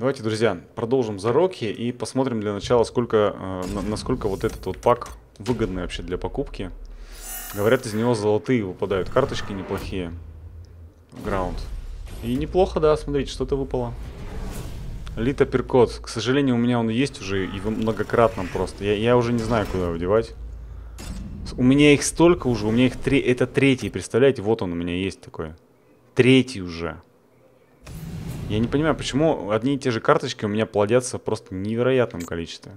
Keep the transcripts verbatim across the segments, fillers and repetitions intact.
Давайте, друзья, продолжим за Рокки и посмотрим для начала, сколько, э, насколько вот этот вот пак выгодный вообще для покупки. Говорят, из него золотые выпадают, карточки неплохие. Граунд. И неплохо, да, смотрите, что-то выпало. Лит апперкот. К сожалению, у меня он есть уже и в многократном просто. Я, я уже не знаю, куда его девать. У меня их столько уже, у меня их три. Это третий, представляете? Вот он у меня есть такой. Третий уже. Я не понимаю, почему одни и те же карточки у меня плодятся просто в невероятном количестве.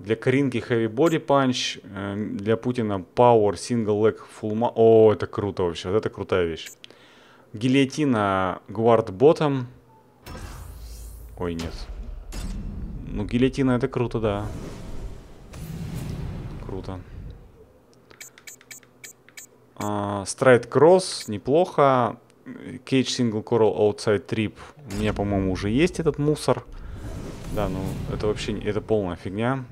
Для Каринки Heavy Body Punch, для Путина Power Single Leg Full Ma... О, это круто вообще, вот это крутая вещь. Гильотина Guard Bottom. Ой, нет. Ну, гильотина это круто, да. Круто. Страйд Кросс, неплохо. Cage Single Coral Outside Trip. У меня, по-моему, уже есть этот мусор. Да, ну это вообще это полная фигня.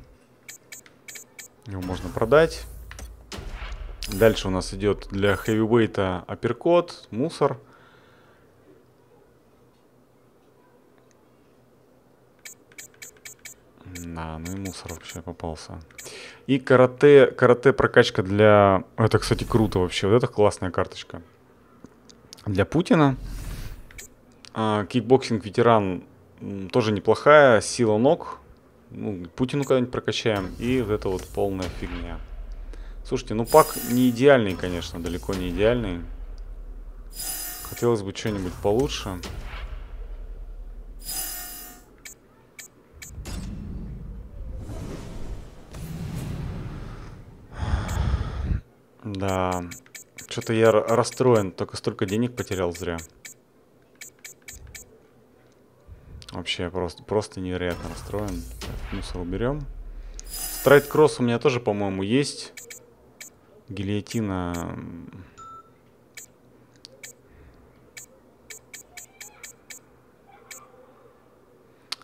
Его можно продать. Дальше у нас идет для хэвивейта апперкот, мусор. Да, ну и мусор вообще попался. И карате, карате прокачка для... Это, кстати, круто вообще. Вот это классная карточка. Для Путина. А, кикбоксинг ветеран тоже неплохая. Сила ног. Ну, Путину когда-нибудь прокачаем. И вот это вот полная фигня. Слушайте, ну пак не идеальный, конечно. Далеко не идеальный. Хотелось бы что-нибудь получше. Да, что-то я расстроен, только столько денег потерял зря. Вообще, просто, просто невероятно расстроен. Так, мусор уберем. Страйд Кросс у меня тоже, по-моему, есть. Гильотина.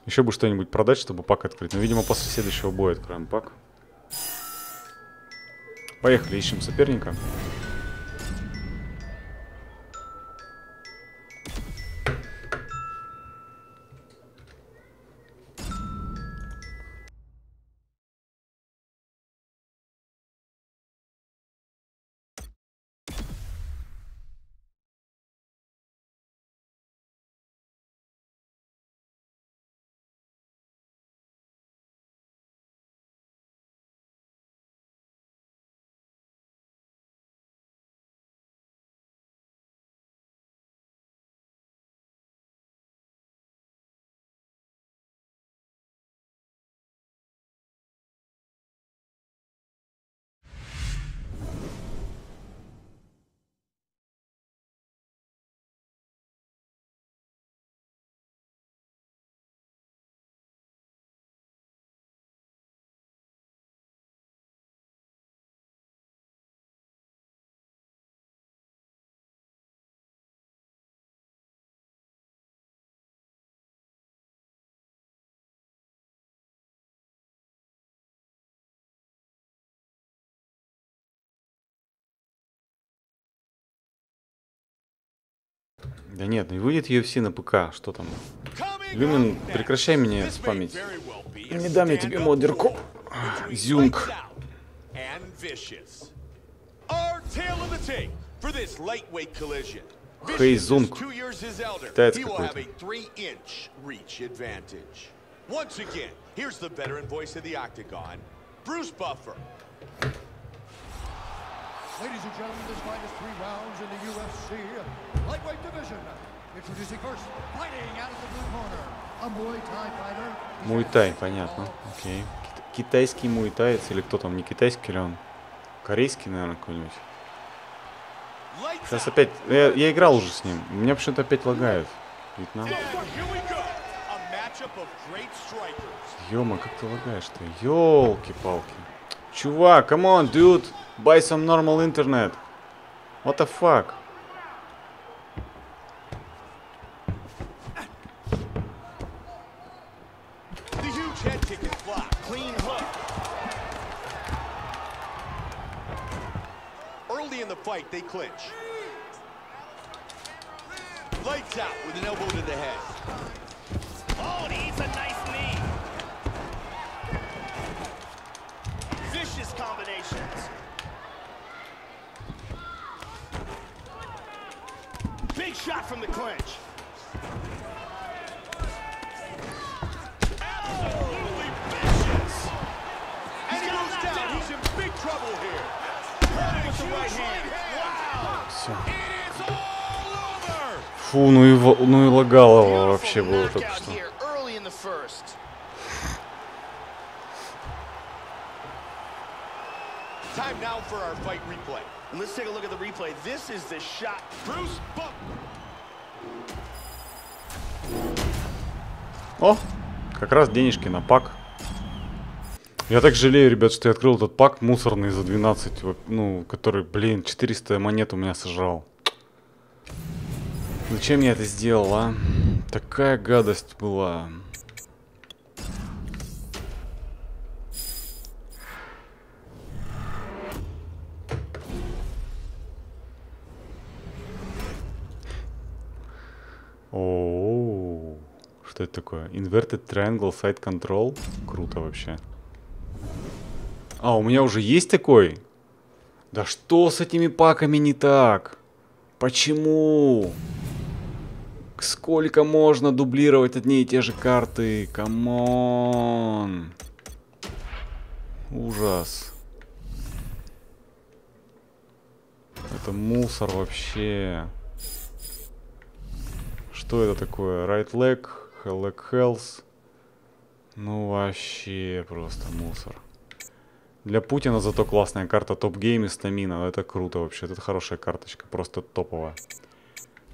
Еще бы что-нибудь продать, чтобы пак открыть. Но, видимо, после следующего боя откроем пак. Поехали, ищем соперника. Да нет, не выйдет ю эф си на ПК, что там? Люмен, прекращай меня спамить. Не дам я тебе модерку. Зюнк. Хей, Зюнк. Китаец какой-то. Брюс Баффер. Ladies and gentlemen, this fight is three rounds in the ю эф си lightweight division. Introducing first, fighting out of the blue corner, a Muay Thai fighter. Muay Thai, понятно. Окей. Китайский муайтаец или кто там, не китайский ли он? Корейский, наверное, какой-нибудь. Сейчас опять. Я, я играл уже с ним. У меня почему-то опять лагает. Вьетнам. Ё-ма, как ты лагаешь-то? Ёлки-палки. Чувак, come on, dude. Buy some normal internet. What the fuck? The huge head kick is blocked. Clean hook. Early in the fight, they clinch. Lights out with an elbow to the head. from the clinch. Absolutely vicious. And he goes down. He's in big trouble here. Caught with the right hand. Wow. It is all over. Фу, ну и, ну и лагало его вообще было только что. Time now for our fight replay. And let's take a look at the replay. This is the shot. Bruce Buck. О, как раз денежки на пак. Я так жалею, ребят, что я открыл этот пак мусорный за двенадцать, ну, который, блин, четыреста монет у меня сожрал. Зачем я это сделал, а? Такая гадость была. О, что это такое? Inverted Triangle Side Control. Круто вообще. А, у меня уже есть такой? Да что с этими паками не так? Почему? Сколько можно дублировать одни и те же карты? Камон. Ужас. Это мусор вообще. Что это такое? Right leg, leg health. Ну вообще просто мусор. Для Путина зато классная карта Top Game и стамина. Это круто вообще. Это хорошая карточка. Просто топовая.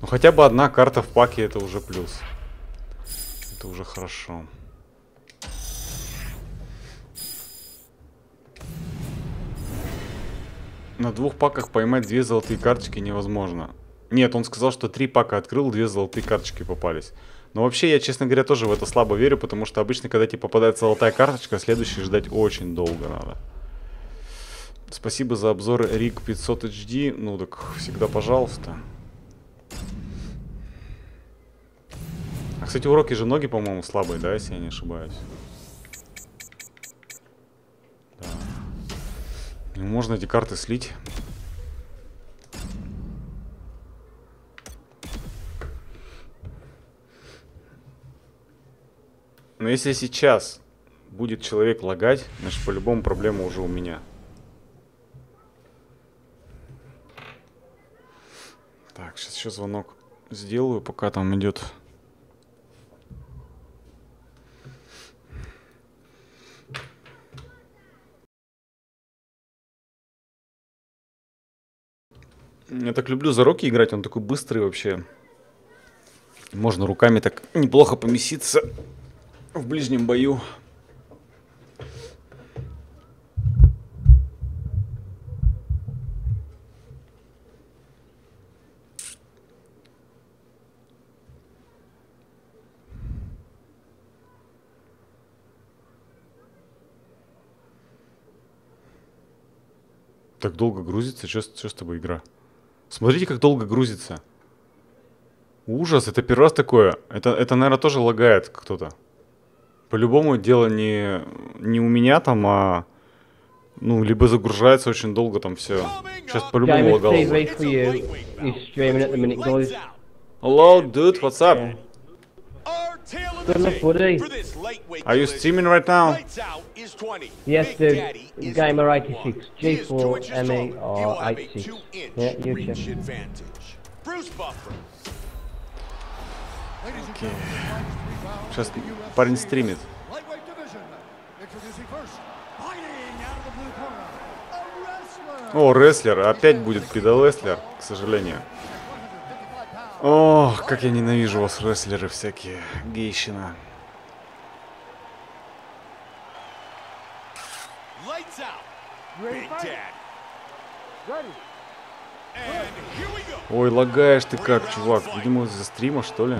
Ну хотя бы одна карта в паке это уже плюс. Это уже хорошо. На двух паках поймать две золотые карточки невозможно. Нет, он сказал, что три пака открыл, две золотые карточки попались. Но вообще, я, честно говоря, тоже в это слабо верю, потому что обычно, когда тебе попадает золотая карточка, следующий ждать очень долго надо. Спасибо за обзор Рик пятьсот эйч ди. Ну так всегда пожалуйста. А, кстати, уроки же ноги, по-моему, слабые, да, если я не ошибаюсь? Да. Можно эти карты слить. Но если сейчас будет человек лагать, значит, по-любому проблема уже у меня. Так, сейчас еще звонок сделаю, пока там идет. Я так люблю за Рокки играть, он такой быстрый вообще. Можно руками так неплохо поместиться. В ближнем бою. Так долго грузится, что, что с тобой игра? Смотрите, как долго грузится. Ужас, это первый раз такое. Это, это наверное, тоже лагает кто-то. По-любому дело не, не у меня там, а... Ну, либо загружается очень долго там все. Сейчас по-любому лагало. Hello, dude, what's up? Are you streaming right now? Yes, dude. Game R eighty-six, G four, M A, or eighty-six. Yeah, you check. Окей. Сейчас парень стримит. О, рестлер. Опять будет педалестлер, к сожалению. О, как я ненавижу вас, рестлеры всякие. Гейщина. Ой, лагаешь ты как, чувак. Видимо, из-за стрима, что ли?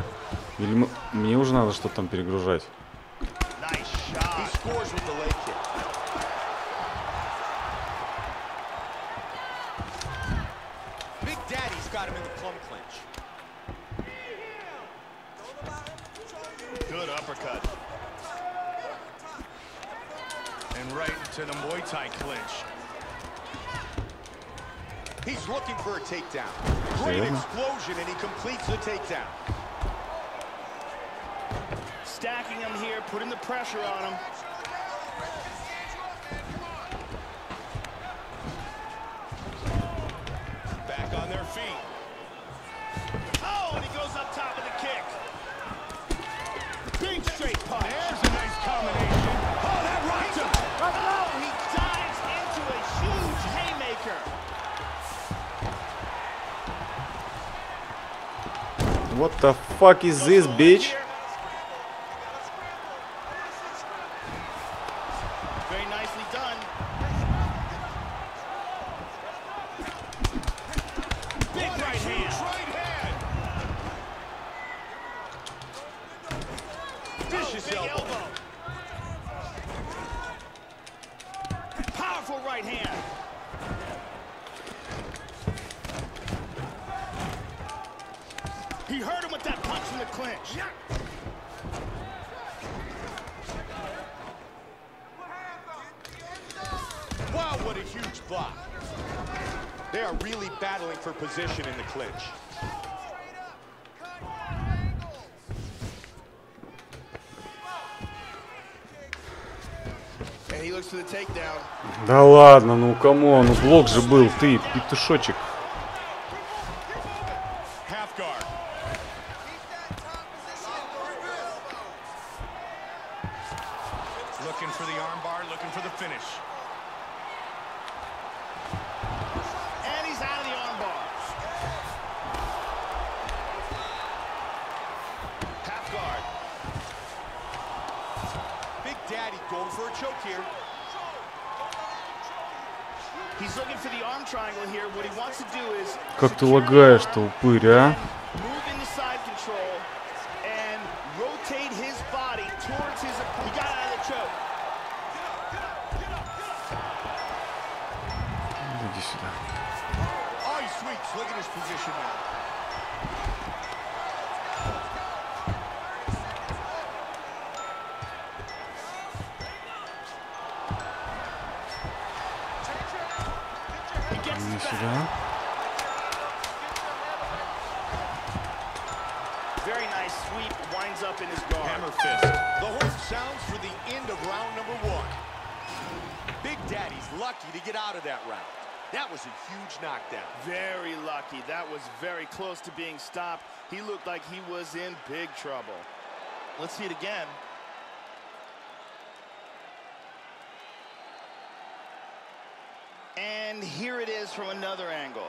Или мы... мне уже надо что-то там перегружать. He's looking for a takedown. Great explosion, and he completes the takedown. Stacking him here, putting the pressure on him. Back on their feet. Oh, and he goes up top of the kick. Big straight punch. There's a nice combination. Oh, that rights him. Oh, he dives into a huge haymaker. What the fuck is this, bitch? Position in the clinch. And he looks for the takedown. Да ладно, ну камон, ну блок же был, ты петушочек. Как ты лагаешь-то, упырь, а? Иди сюда. Иди сюда. Up in his guard. Hammer fist. The horn sounds for the end of round number one. Big Daddy's lucky to get out of that round. That was a huge knockdown. Very lucky. That was very close to being stopped. He looked like he was in big trouble. Let's see it again. And here it is from another angle.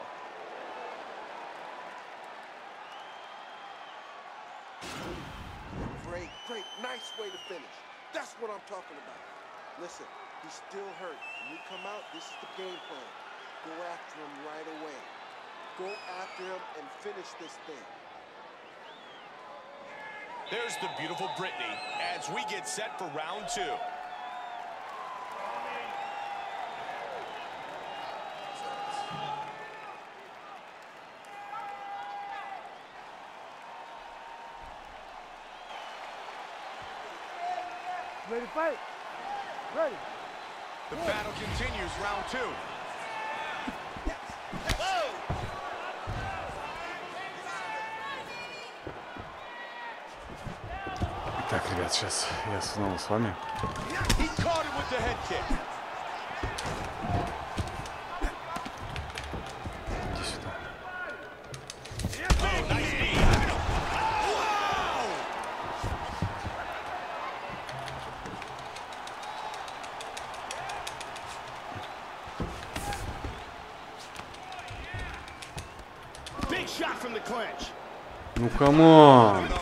Great, great, nice way to finish. That's what I'm talking about. Listen, he's still hurt. When you come out, this is the game plan. Go after him right away. Go after him and finish this thing. There's the beautiful Brittany as we get set for round two. Ready to fight? Ready. The battle continues, round two. Так, ребят, сейчас я снова с вами. Иди сюда. Ну камон! Ну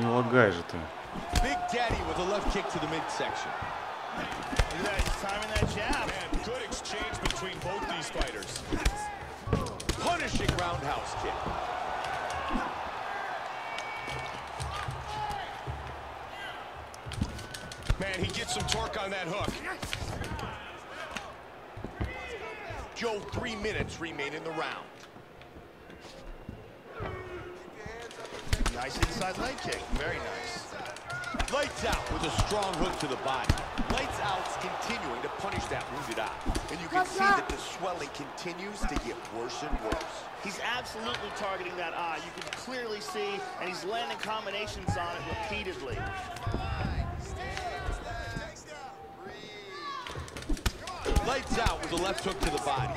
не лагай же ты. Man, he gets some torque on that hook. Joe, three minutes remain in the round. Nice inside leg kick. Very nice. Lights out with a strong hook to the body. Lights out's continuing to punish that wounded eye. And you can see that the swelling continues to get worse and worse. He's absolutely targeting that eye. You can clearly see, and he's landing combinations on it repeatedly. Lights out with a left hook to the body.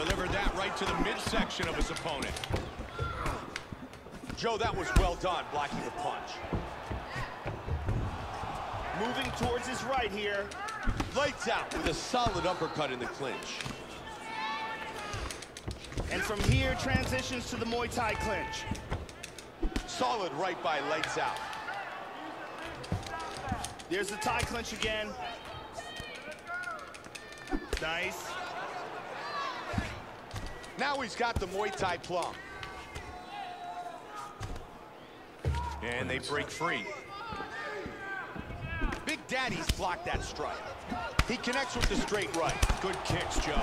Delivered that right to the midsection of his opponent. Joe, that was well done, blocking the punch. Moving towards his right here. Lights out with a solid uppercut in the clinch. And from here, transitions to the Muay Thai clinch. Solid right by Lights out. There's the Thai clinch again. Nice. Now he's got the Muay Thai plum. And they break free. Big Daddy's blocked that strike. He connects with the straight right. Good kicks, Joe.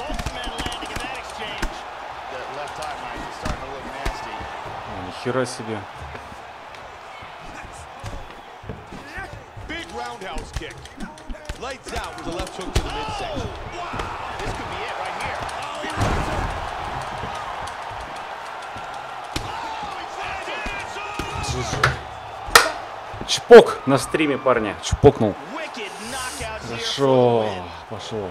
Both men landing in that exchange. That left eye might be starting to look nasty. Нихера себе. Big roundhouse kick. Lights out with a left hook to the midsection. Oh, wow. This could be it right here. Чпок на стриме, парня. Чпокнул. Хорошо. Пошло.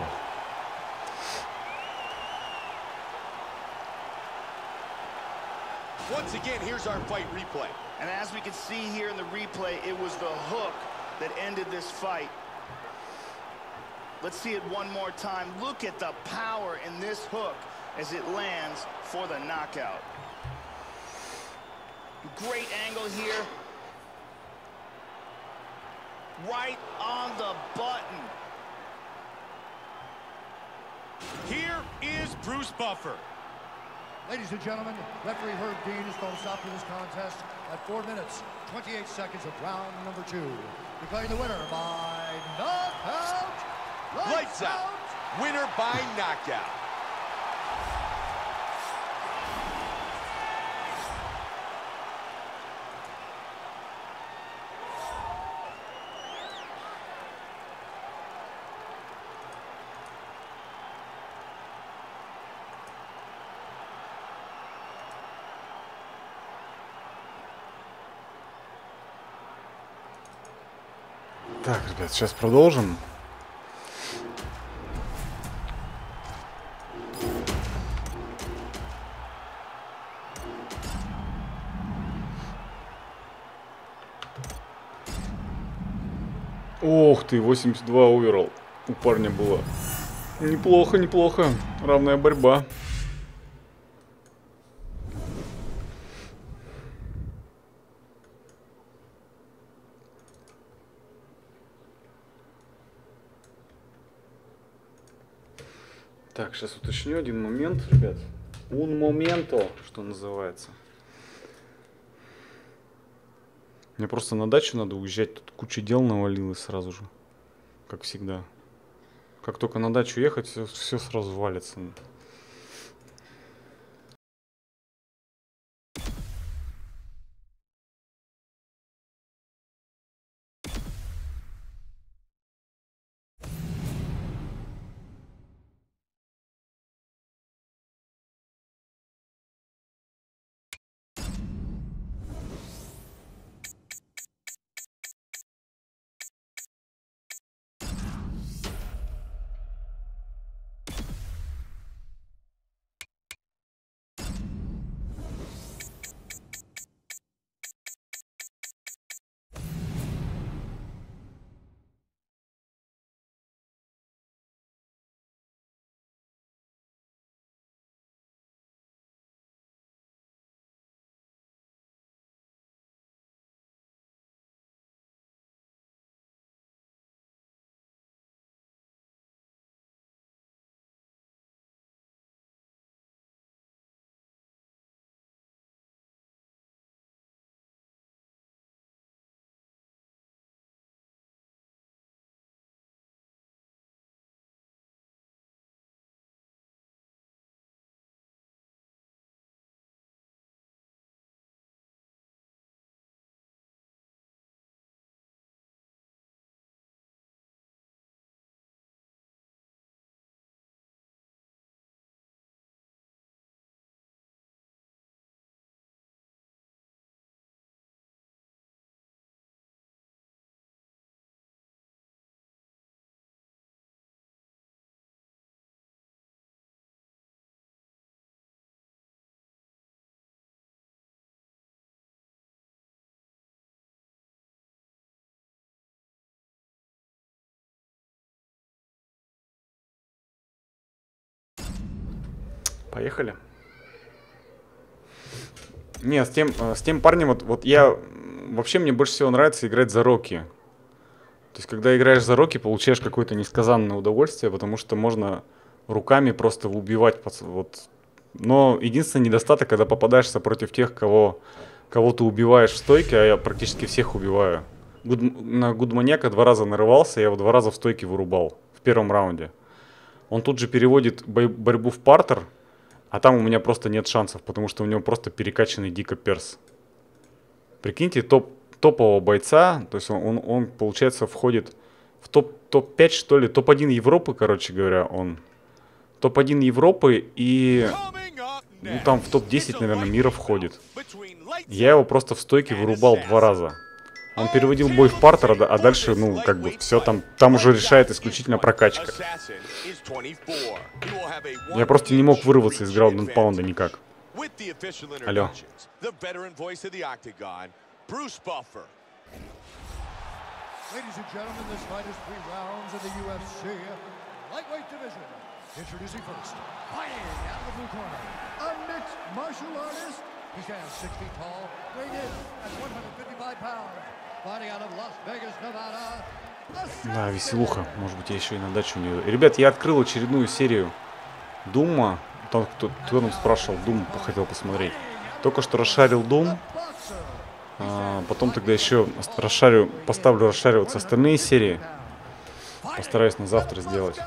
Great angle here. Right on the button. Here is Bruce Buffer. Ladies and gentlemen, referee Herb Dean is going to stop this contest at four minutes, twenty-eight seconds of round number two. Declaring the winner by knockout. Lights, Lights out. out. Winner by knockout. Так, ребят, сейчас продолжим. Ох ты, восемьдесят два оверолл у парня было. Неплохо, неплохо. Равная борьба. Так, сейчас уточню один момент, ребят. Un momento, что называется. Мне просто на дачу надо уезжать. Тут куча дел навалилось сразу же. Как всегда. Как только на дачу ехать, все, все сразу валится. Поехали. Не, с тем, с тем парнем, вот, вот я... Вообще мне больше всего нравится играть за Рокки. То есть, когда играешь за Рокки, получаешь какое-то несказанное удовольствие, потому что можно руками просто убивать. Вот. Но единственный недостаток, когда попадаешься против тех, кого, кого ты убиваешь в стойке, а я практически всех убиваю. Гуд, на Гудманьяка два раза нарывался, я его два раза в стойке вырубал в первом раунде. Он тут же переводит бой, борьбу в партер, а там у меня просто нет шансов, потому что у него просто перекачанный дико перс. Прикиньте, топ, топового бойца, то есть он, он, он получается, входит в топ пять, что ли, топ один Европы, короче говоря, он. топ один Европы и, ну, там в топ десять, наверное, мира входит. Я его просто в стойке вырубал два раза. Он переводил бой в партер, а дальше, ну, как бы, все там, там уже решает исключительно прокачка. Я просто не мог вырваться из граунд-энд-паунда никак. Алло. Брюс Баффер. Да, веселуха. Может быть, я еще и на дачу не... Ребят, я открыл очередную серию Дума. Там кто, кто нам спрашивал, Дум хотел посмотреть. Только что расшарил Дум. А, потом тогда еще расшарю, поставлю расшариваться остальные серии. Постараюсь на завтра сделать.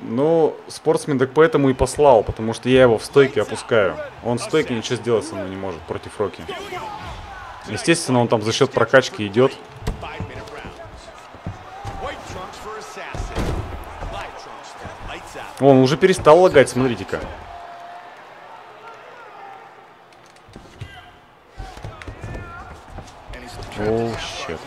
Ну, спортсмен так поэтому и послал, потому что я его в стойке опускаю. Он в стойке ничего сделать со мной не может против Рокки. Естественно, он там за счет прокачки идет. Он уже перестал лагать, смотрите-ка. О, щет.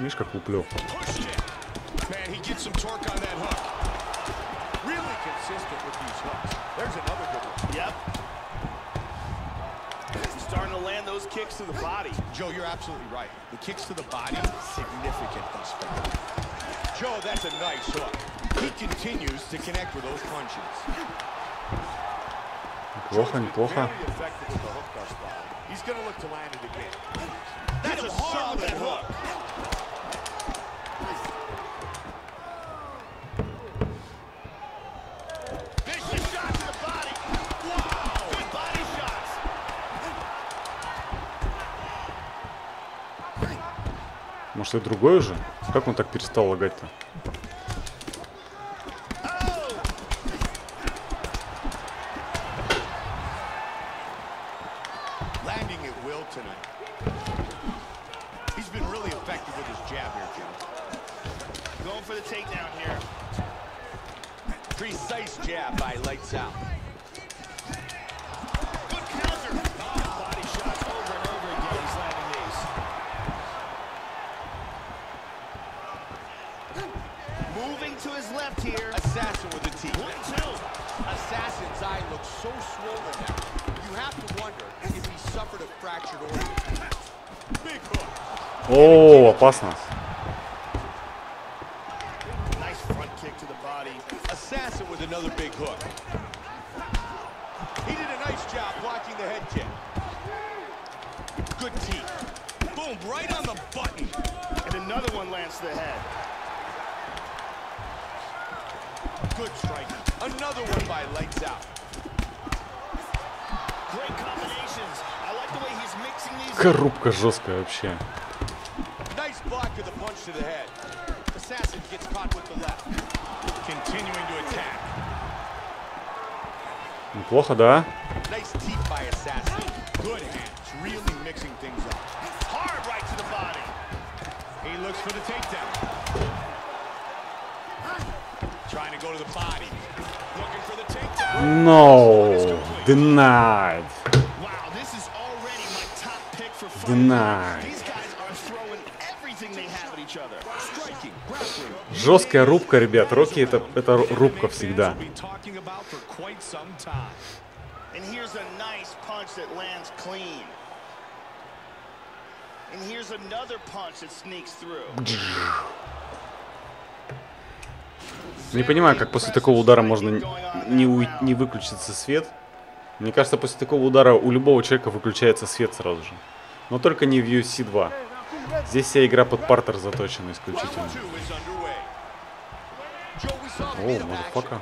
Видишь, как уплёк. Неплохо, неплохо. Может, это другой уже? Как он так перестал лагать-то? О, опасно. Коробка жесткая вообще. Неплохо, да? No, denied. Nice. Жесткая рубка, ребят. Рокки это, это рубка всегда. Не понимаю, как после такого удара можно не, у... не выключиться свет. Мне кажется, после такого удара у любого человека выключается свет сразу же. Но только не в ю эф си два. Здесь вся игра под партер заточена исключительно. О, мазафака.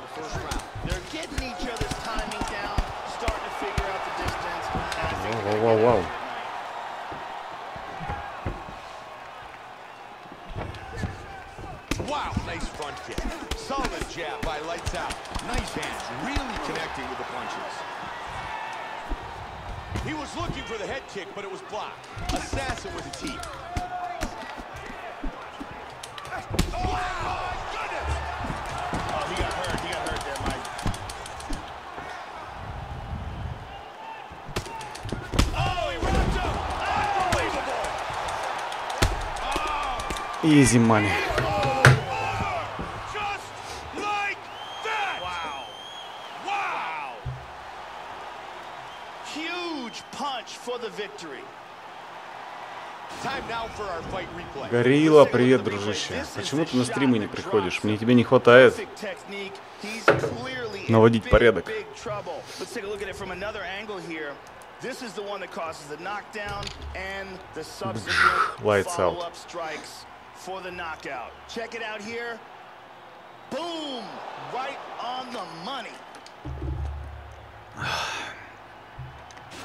Вау, вау, вау. Wow, nice front kick. Solid jab by Lights Out. Nice hands, really connecting with the punches. He was looking for the head kick, but it was blocked. Assassin with a T. Oh, wow, goodness! Oh, he got hurt. He got hurt there, Mike. Oh, he wrapped up. Unbelievable. Oh. Easy money. Горилла, привет, дружище. Почему ты на стримы не приходишь? Мне тебя не хватает. Наводить порядок. Lights out.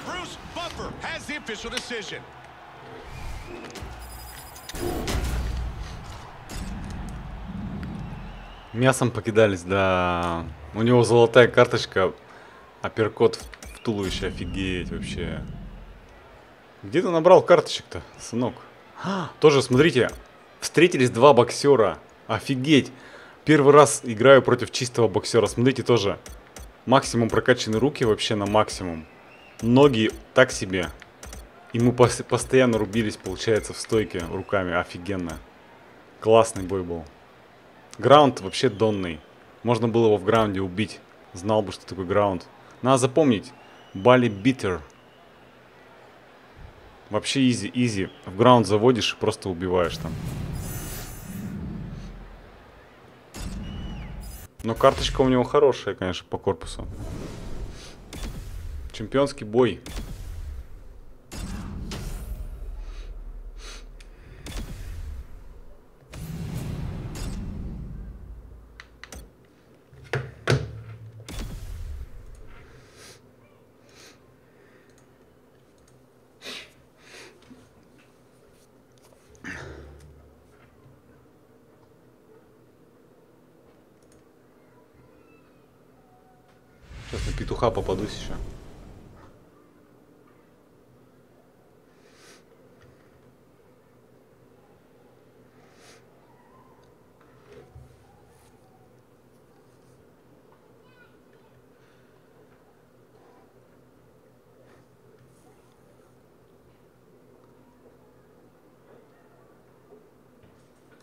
Брюс Баффер has the official decision. Мясом покидались, да. У него золотая карточка. Апперкот в туловище, офигеть вообще. Где ты набрал карточек-то, сынок? А, тоже, смотрите, встретились два боксера. Офигеть. Первый раз играю против чистого боксера. Смотрите, тоже. Максимум прокачаны руки вообще на максимум. Ноги так себе. И мы постоянно рубились, получается, в стойке руками. Офигенно. Классный бой был. Граунд вообще донный. Можно было его в граунде убить. Знал бы, что такое граунд. Надо запомнить. Бали битер. Вообще изи, изи. В граунд заводишь и просто убиваешь там. Но карточка у него хорошая, конечно, по корпусу. Чемпионский бой. Сейчас на петуха попадусь еще.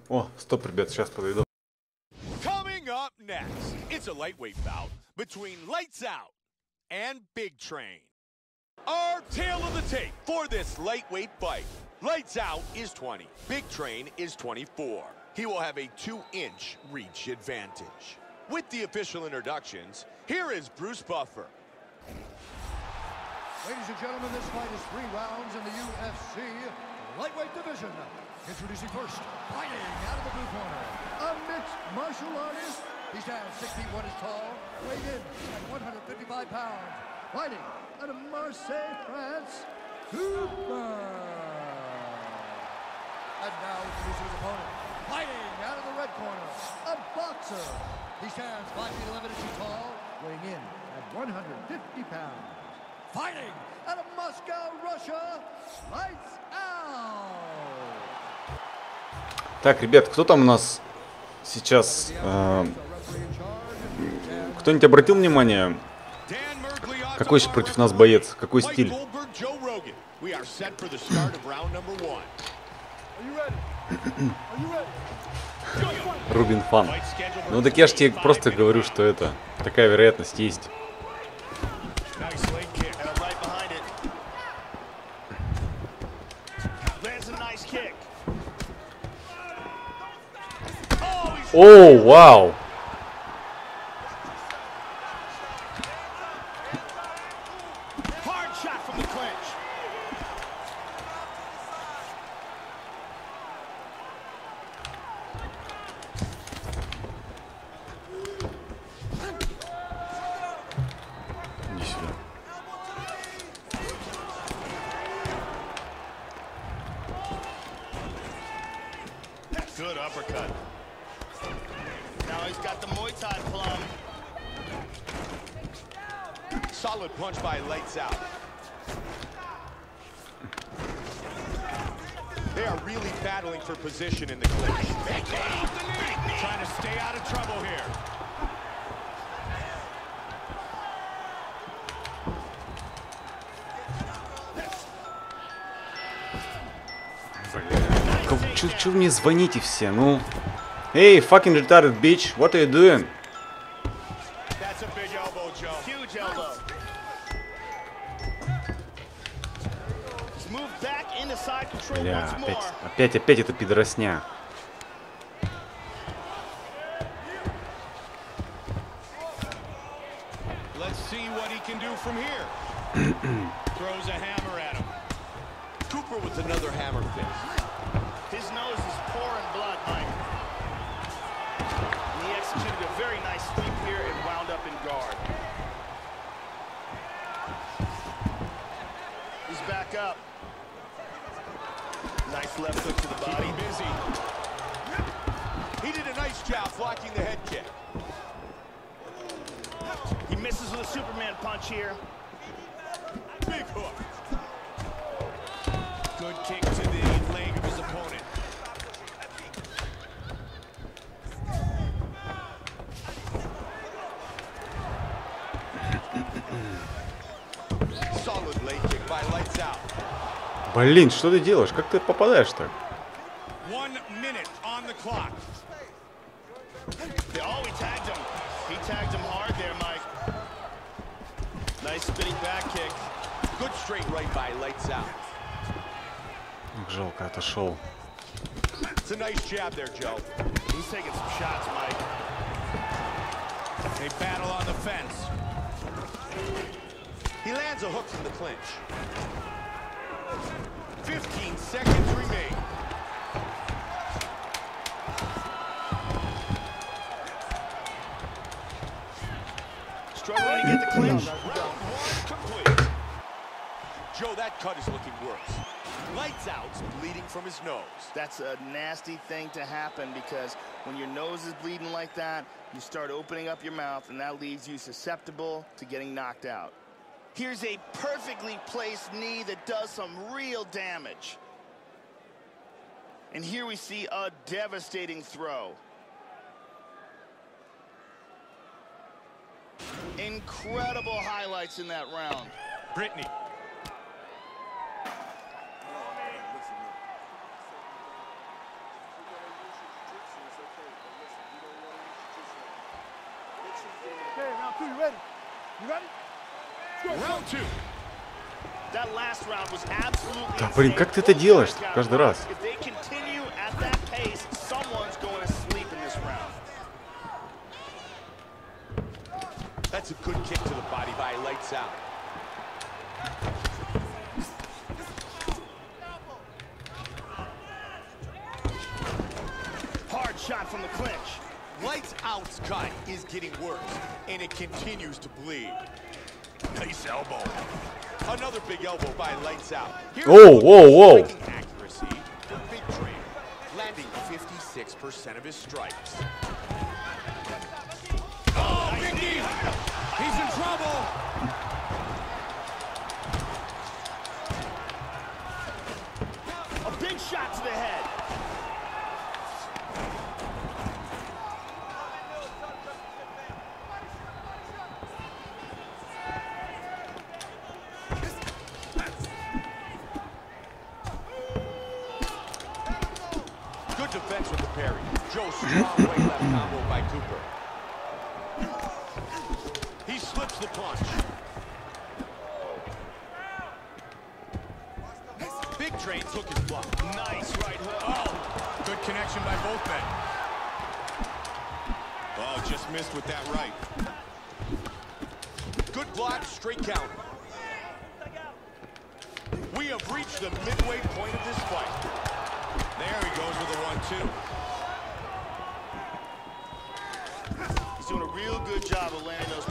О, стоп, ребят, сейчас подойду. Coming up next, it's a lightweight bout between Lights Out and Big Train. Our tale of the tape for this lightweight fight. Lights Out is twenty, Big Train is twenty-four. He will have a two-inch reach advantage. With the official introductions, here is Bruce Buffer. Ladies and gentlemen, this fight is three rounds in the U F C lightweight division. Introducing first, fighting out of the blue corner, a mixed martial artist. He stands six feet one inch tall, weighed in at one hundred fifty-five pounds. Fighting out of Marseille, France, Duma. And now introducing his opponent, fighting out of the red corner, a boxer. He stands five feet eleven inches tall, weighing in at one hundred fifty pounds. Fighting out of Moscow, Russia, Lights Out. Так, ребят, кто там у нас сейчас? Э, кто-нибудь обратил внимание? Какой еще против нас боец? Какой стиль? Рубин фан. Ну так я ж тебе просто говорю, что это. Такая вероятность есть. Оу, вау! Че вы мне звоните все, ну? Hey, fucking retarded bitch, what are you doing? Бля, опять, опять, опять это пидоросня. Блин, что ты делаешь? Как ты попадаешь так? Как жалко, отошел. fifteen seconds remain. Struggling to get the clinch. Round one complete. Joe, that cut is looking worse. Lights out's bleeding from his nose. That's a nasty thing to happen because when your nose is bleeding like that, you start opening up your mouth and that leaves you susceptible to getting knocked out. Here's a perfectly placed knee that does some real damage. And here we see a devastating throw. Incredible highlights in that round. Brittany. Okay, round two, you ready? You ready? Да блин, как ты это делаешь каждый раз? Lights out's cut is getting worse, and it continues to bleed. Nice elbow. Another big elbow by Lights Out. Whoa, whoa, whoa. Accuracy for Big Train, landing fifty-six percent of his strikes. Oh, big knee. He's in trouble. A big shot to the head.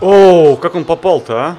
Оу, как он попал-то, а?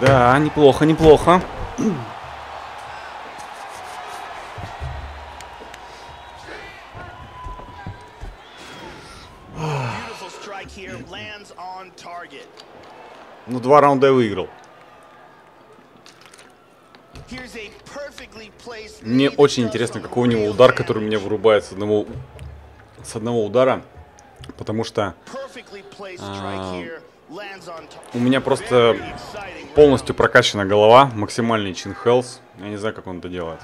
Да, неплохо, неплохо. Ну, два раунда я выиграл. Мне очень интересно, какой у него удар, который меня вырубает с одного, с одного удара. Потому что а, у меня просто полностью прокачана голова, максимальный чин хелс. Я не знаю, как он это делает.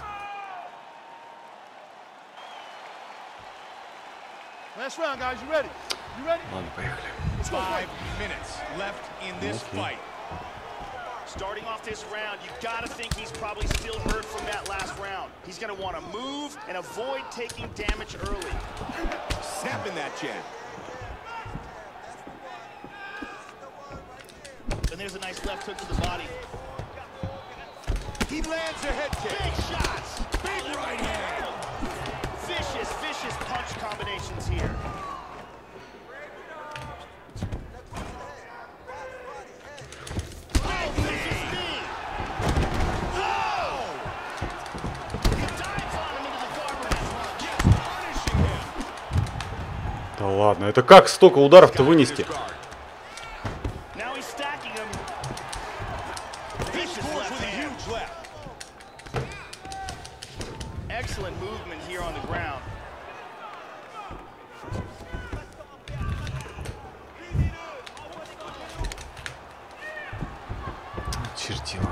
Ладно, поехали. Okay. Starting off this round, you gotta think he's probably still hurt from that last round. He's gonna want to move and avoid taking damage early. Snapping that jab. And there's a nice left hook to the body. He lands a head kick. Big shots. Big right hand. Vicious, vicious punch combinations here. Да ладно, это как столько ударов-то вынести? Чертила.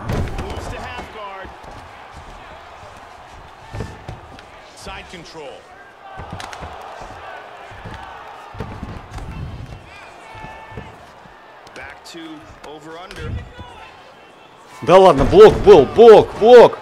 Да ладно, блок был, блок, блок.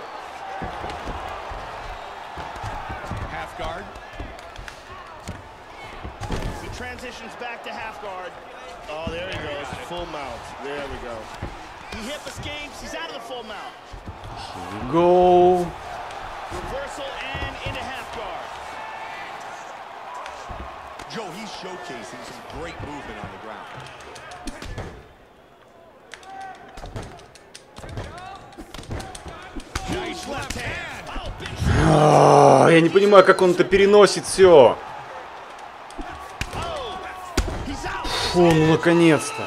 Я не понимаю, как он это переносит все. Фу, ну наконец-то.